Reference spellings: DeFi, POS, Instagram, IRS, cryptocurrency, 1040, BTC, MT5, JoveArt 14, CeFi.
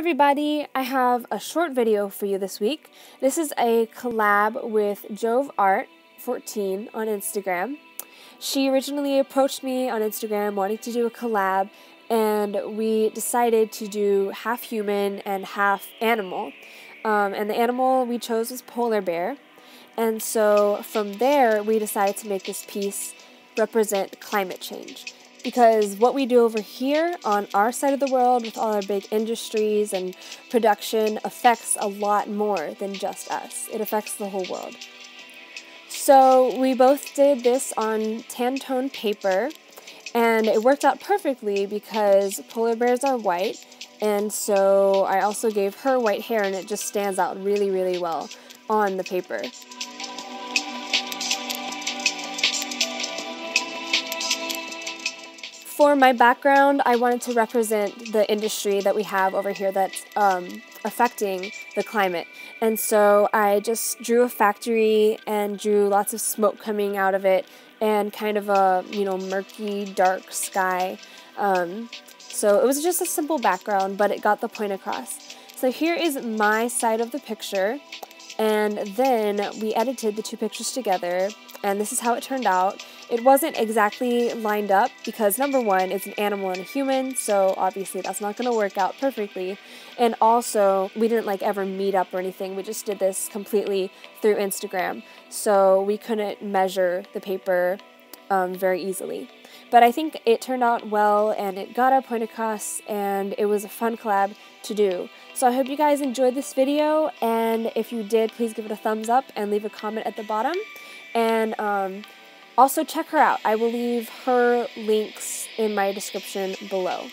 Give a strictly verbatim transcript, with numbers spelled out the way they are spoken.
everybody, I have a short video for you this week. This is a collab with JoveArt fourteen on Instagram. She originally approached me on Instagram wanting to do a collab, and we decided to do half human and half animal. Um, and the animal we chose was polar bear. And so from there, we decided to make this piece represent climate change. Because what we do over here on our side of the world with all our big industries and production affects a lot more than just us. It affects the whole world. So we both did this on tan tone paper, and it worked out perfectly because polar bears are white, and so I also gave her white hair, and it just stands out really, really well on the paper. For my background, I wanted to represent the industry that we have over here that's um, affecting the climate. And so I just drew a factory and drew lots of smoke coming out of it and kind of a, you know, murky, dark sky. Um, so it was just a simple background, but it got the point across. So here is my side of the picture. And then we edited the two pictures together, and this is how it turned out. It wasn't exactly lined up because, number one, it's an animal and a human, so obviously that's not going to work out perfectly. And also, we didn't like ever meet up or anything. We just did this completely through Instagram, so we couldn't measure the paper um, very easily. But I think it turned out well, and it got our point across, and it was a fun collab to do. So I hope you guys enjoyed this video, and if you did, please give it a thumbs up and leave a comment at the bottom. And um, also check her out. I will leave her links in my description below.